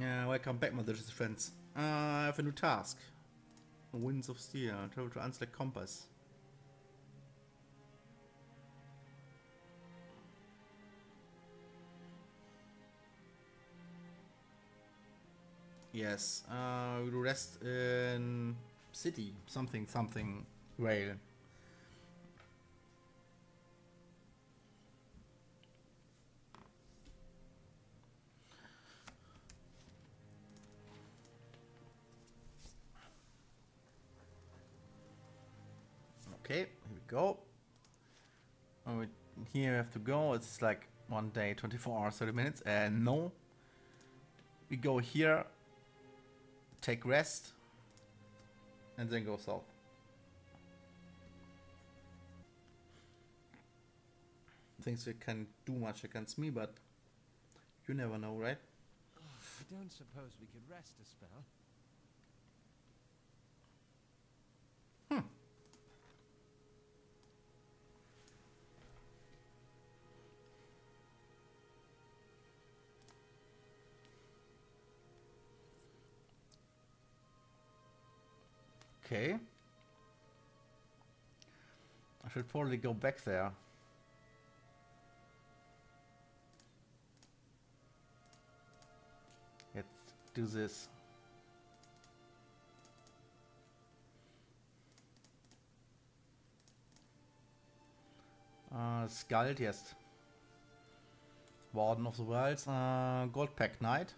Yeah, welcome back, my delicious friends. I have a new task. Winds of Steel. Travel to Unselect Compass. Yes, we will rest in city, something, rail. Okay, here we go. Oh, here we have to go. It's like 1 day, 24 hours, 30 minutes. And no, we go here, take rest, and then go south. Things we can't do much against me, but you never know, right? Oh, I don't suppose we could rest a spell. Okay, I should probably go back there. Let's do this. Skald, yes. Warden of the Wilds, Goldpack Knight.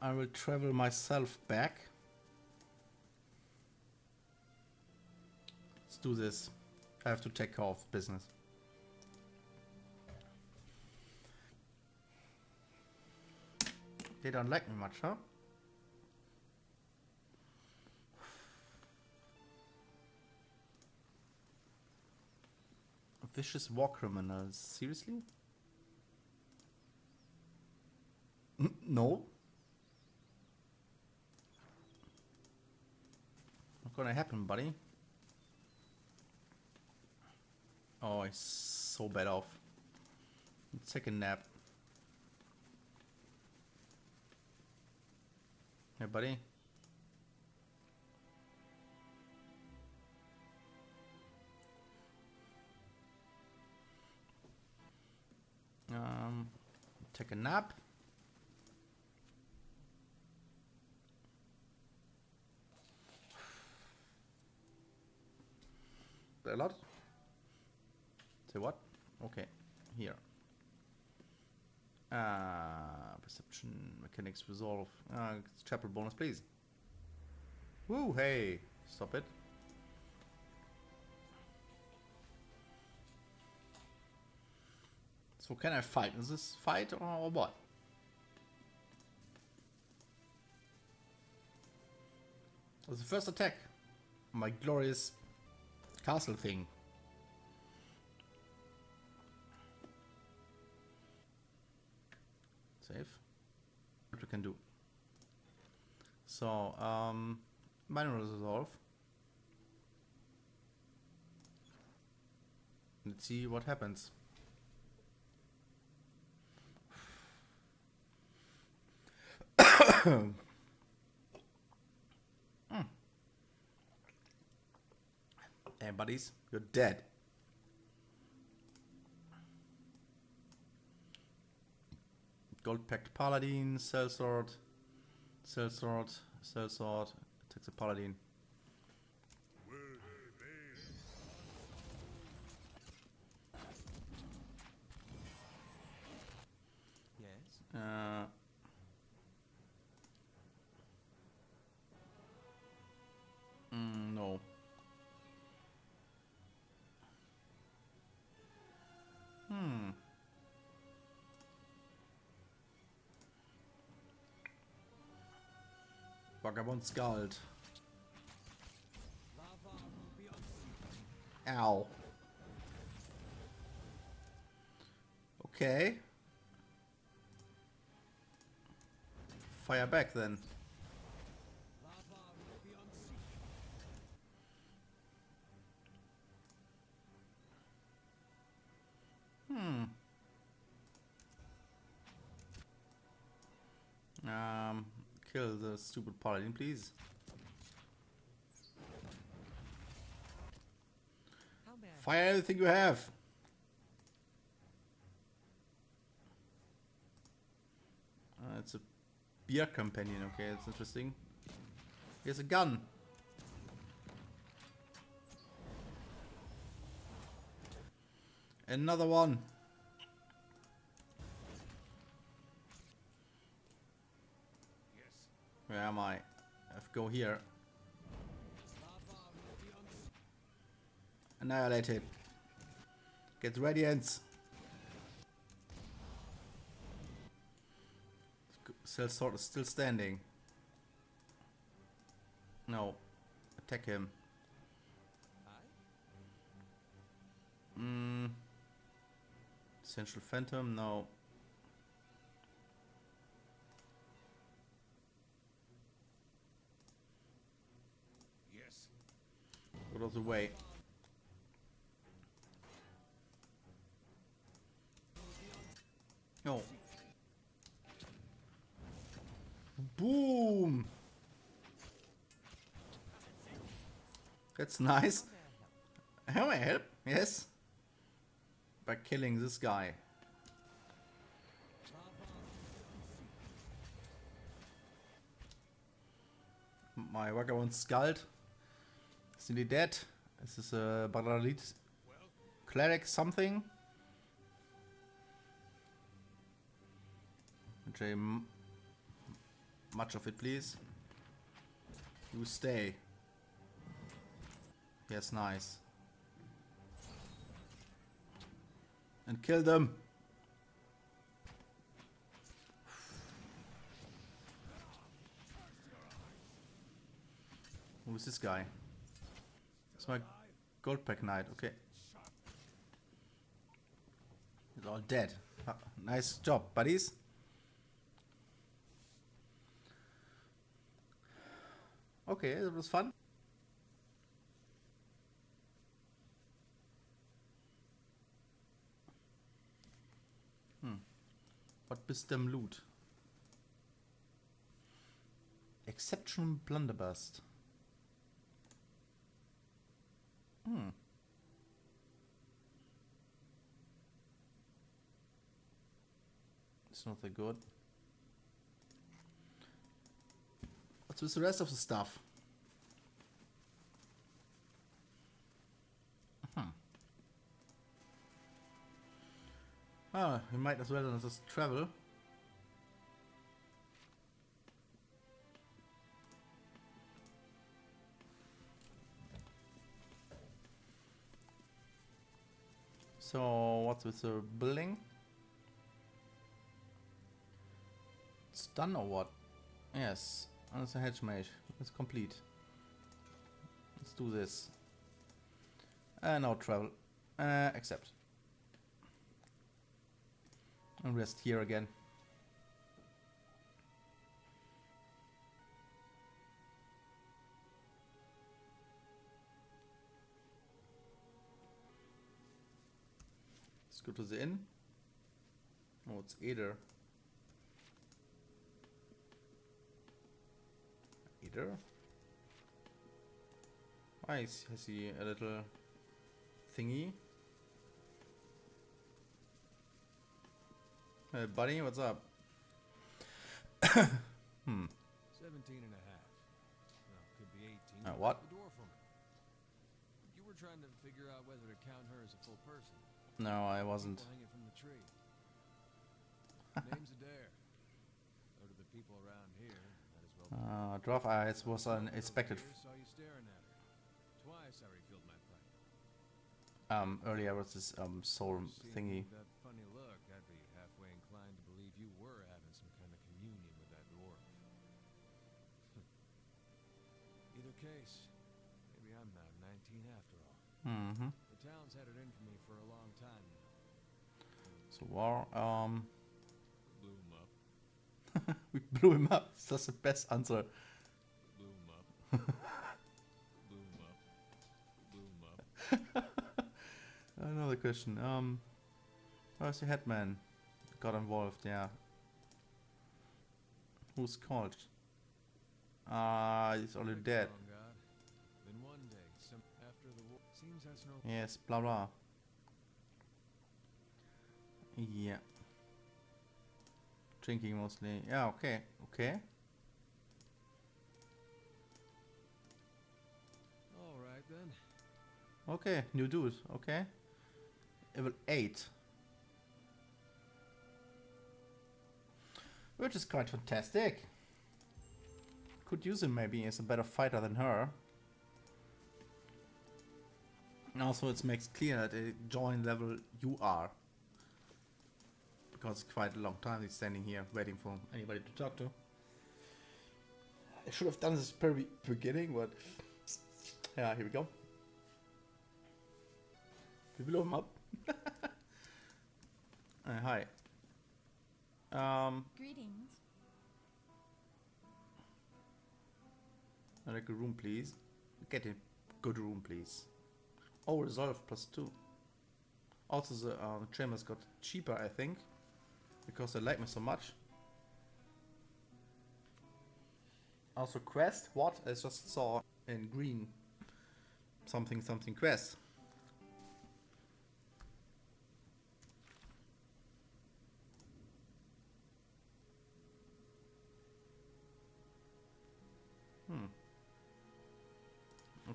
I will travel myself back. Do this. I have to take care of business. They don't like me much, huh? Vicious war criminals. Seriously? No. Not gonna happen, buddy. Oh, he's so bad off. Let's take a nap. Hey, buddy. Take a nap. A lot. Say what? Okay, here. Perception, mechanics, resolve. Chapel bonus, please. Woo, hey, stop it. So can I fight? Is this fight or what? That's the first attack. My glorious castle thing. Save. What we can do. So, binary resolve. Let's see what happens. Hey, buddies, you're dead. Gold-packed Paladin, Sellsword, takes a Paladin. Yes. No. Vagabond Skald. Ow. Okay. Fire back then. Kill the stupid paladin, please. Fire everything you have. It's a beer companion. Okay, that's interesting. Here's a gun. Another one. Yes. Where am I? I have to go here. Annihilate it. Get radiance. Cell sword is still standing. No. Attack him. Essential Phantom, no. Yes. Out of the way. No. Boom. That's nice. How I help? Yes. By killing this guy. My vagabond skulled. Is he dead? Is this a Baralite cleric something? Okay, much of it, please. You stay. Yes, nice. And kill them. Who is this guy? It's my gold pack knight. Okay. He's all dead. Nice job, buddies. Okay, that was fun. What bestem loot? Exceptional blunderbust. It's not that good. What's with the rest of the stuff? Ah, we might as well just travel. So, what's with the building? It's done or what? Yes, it's a hedge mage. It's complete. Let's do this. Now travel. Accept. And rest here again. Let's go to the inn. Oh, it's Eder. Eder? Why has he a little thingy? Hey buddy, what's up? 17 and a half. No, could be 18. What? You were trying to figure out whether to count her as a full person. No, I wasn't. Hanging from the tree. Name's Eder. So do the people around here. That is well. Dwarf eyes was unexpected. Saw you staring at her. Twice I refilled my pipe. Earlier was this soul thingy. That funny look. You were having some kind of communion with that dwarf. Either case, maybe I'm not 19 after all. The town's had it in for me for a long time now. So war blew him up. We blew him up. That's the best answer. Blew him up. Blew him up. Blew him up. Another question. Where's the headman? Got involved, yeah. Who's called? He's already dead. Yes, blah blah. Yeah. Drinking mostly. Yeah, okay, okay. Alright then. Okay, new dude, okay. Level 8. Which is quite fantastic. Could use him maybe as a better fighter than her. And also it makes clear that join level you are. Because it's quite a long time he's standing here waiting for anybody to talk to. I should have done this very beginning, but yeah, here we go. We blow him up. Hi. Greetings. I'd like a room, please. Get a good room, please. Oh, resolve +2. Also, the chambers got cheaper, I think, because they like me so much. Also, quest. What? I just saw in green. Something, something quest.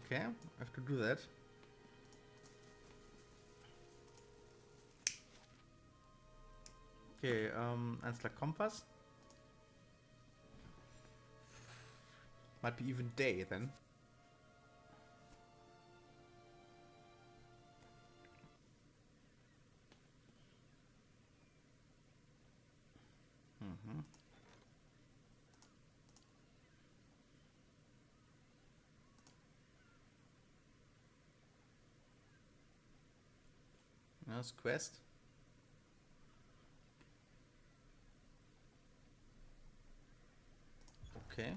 Okay, I have to do that. Okay, Anslag Kompass. Might be even day then. Nice quest. Okay.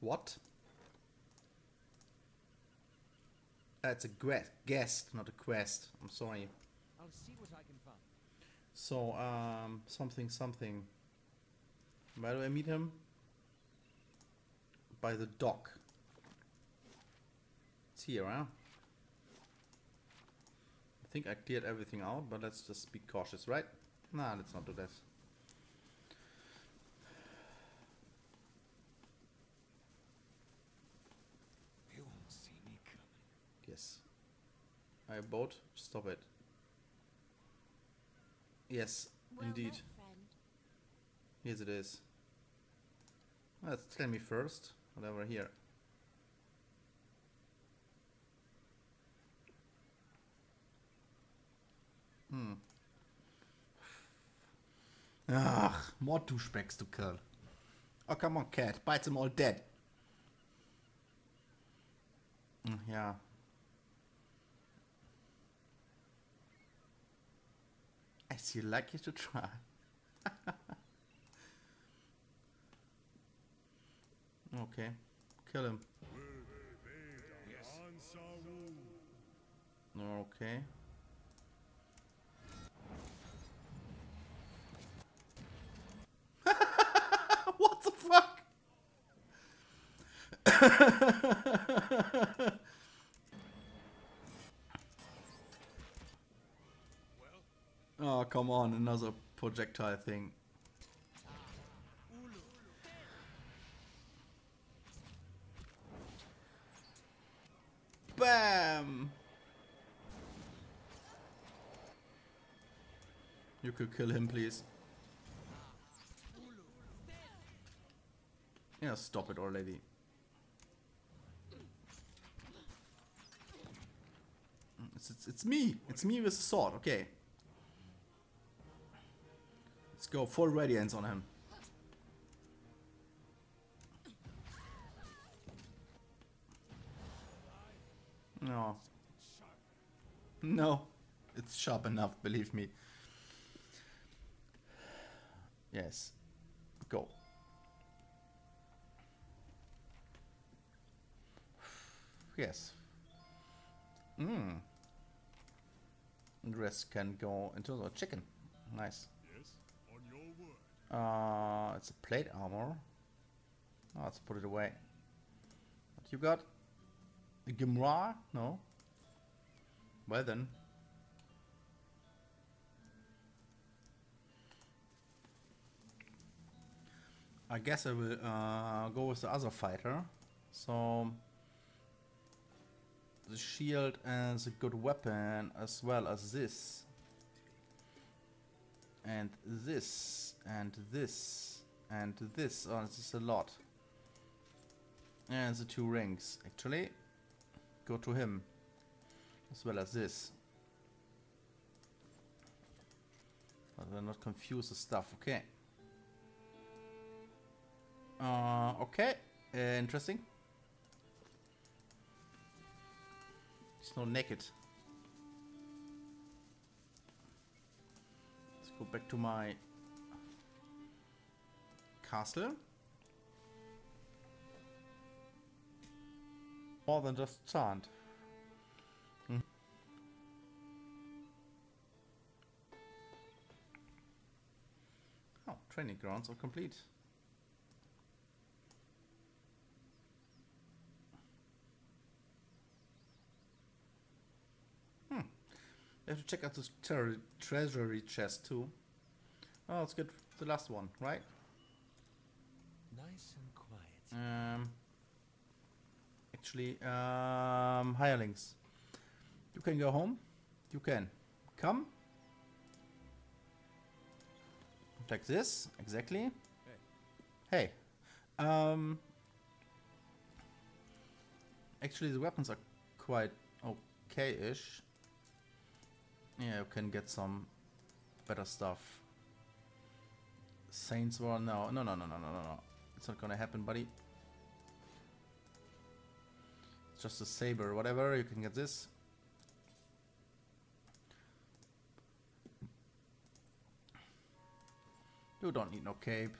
What? That's a guest, not a quest. I'm sorry. I'll see what I can find. So, something, something. Where do I meet him? By the dock. It's here, huh? I think I cleared everything out, but let's just be cautious, right? Nah, let's not do that. They won't see me coming. Yes. I boat. Stop it. Yes, well, indeed. Yes, it is. Let's tell me first. Whatever here. Ugh, more douchebags to kill. Oh, come on, cat. Bites them all dead. Yeah. As you like you to try. Okay. Kill him. Yes. Okay. What the fuck? Oh, come on. Another projectile thing. Bam! You could kill him, please. Yeah, stop it already. It's me! It's me with a sword, okay. Let's go, full radiance on him. No. No. It's sharp enough, believe me. Yes. Go. Yes. And the rest can go into the chicken. Nice. Yes, on your word. It's a plate armor. Oh, let's put it away. What you got? A Gimra? No. Well then. I guess I will go with the other fighter. So the shield is a good weapon, as well as this and this and this and this. Oh, this is a lot. And the two rings actually go to him, as well as this. But we're not confused with stuff. Okay. Okay. Interesting. It's not naked. Let's go back to my castle. More than just chant. Oh, training grounds are complete. I have to check out this treasury chest too. Oh, let's get the last one, right? Nice and quiet. Actually, hirelings, you can go home. You can come. Like this, exactly. Hey. Hey. Actually, the weapons are quite okay-ish. Yeah, you can get some better stuff. Saints War? No, no, no, no, no, no, no. It's not gonna happen, buddy. It's just a saber, whatever. You can get this. You don't need no cape.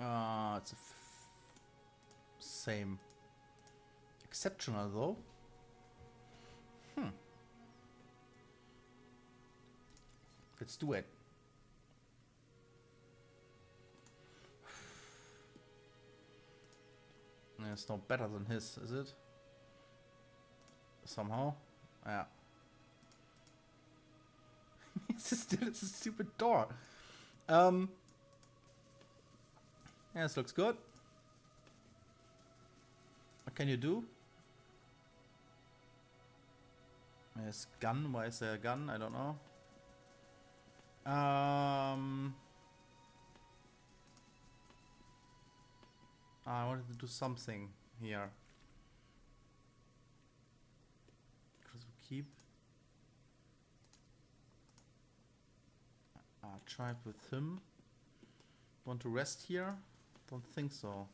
Ah, it's a same. Exceptional though. Let's do it. It's not better than his, is it? Somehow. Yeah. It's a stupid door. Yeah, this looks good. What can you do? There's a gun. Why is there a gun? I don't know. I wanted to do something here. Because we keep our tribe with him. Want to rest here? Don't think so.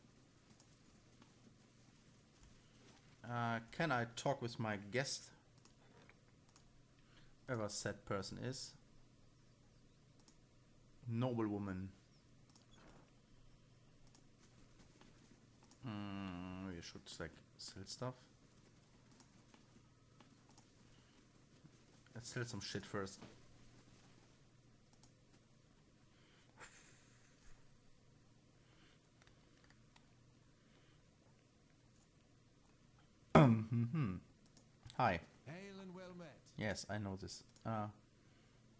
Can I talk with my guest? Ever said person is noblewoman. We should like sell stuff. Let's sell some shit first. Hi. Yes, I know this.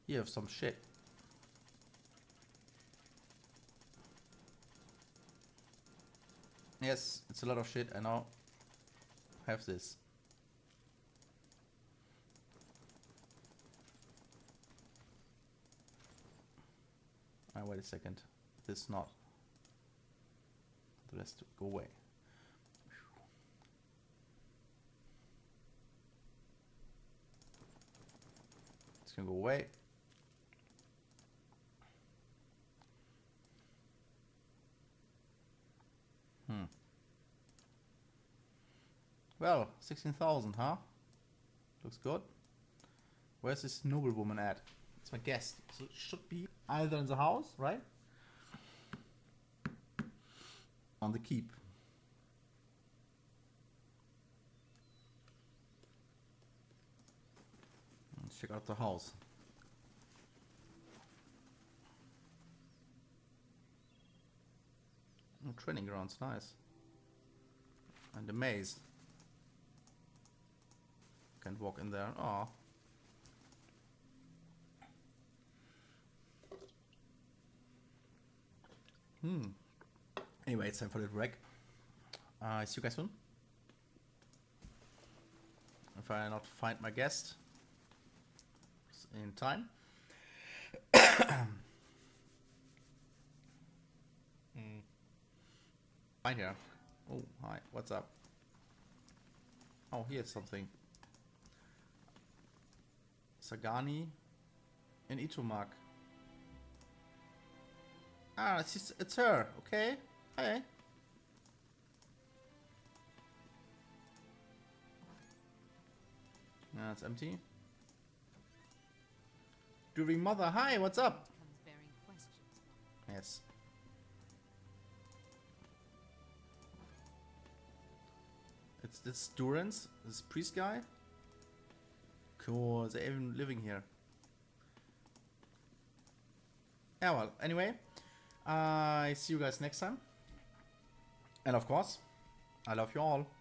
You have some shit. Yes, it's a lot of shit. I now have this. Ah, wait a second. This not. The rest go away. Go away. Well, 16,000, huh? Looks good. Where's this noblewoman at? It's my guest. So it should be either in the house, right? On the keep. check out the house. Oh, training grounds, nice. And the maze. Can't walk in there. Oh. Anyway, it's time for the break. See you guys soon. If I not find my guest in time. Hi here. Oh, hi. What's up? Oh, here's something. Sagani and Itumak. Ah, it's her. Okay. Hi. It's empty. During mother, hi, what's up? Yes. It's this Durance, this priest guy. Cool, they're even living here. Yeah, well, anyway, I see you guys next time. And of course, I love you all.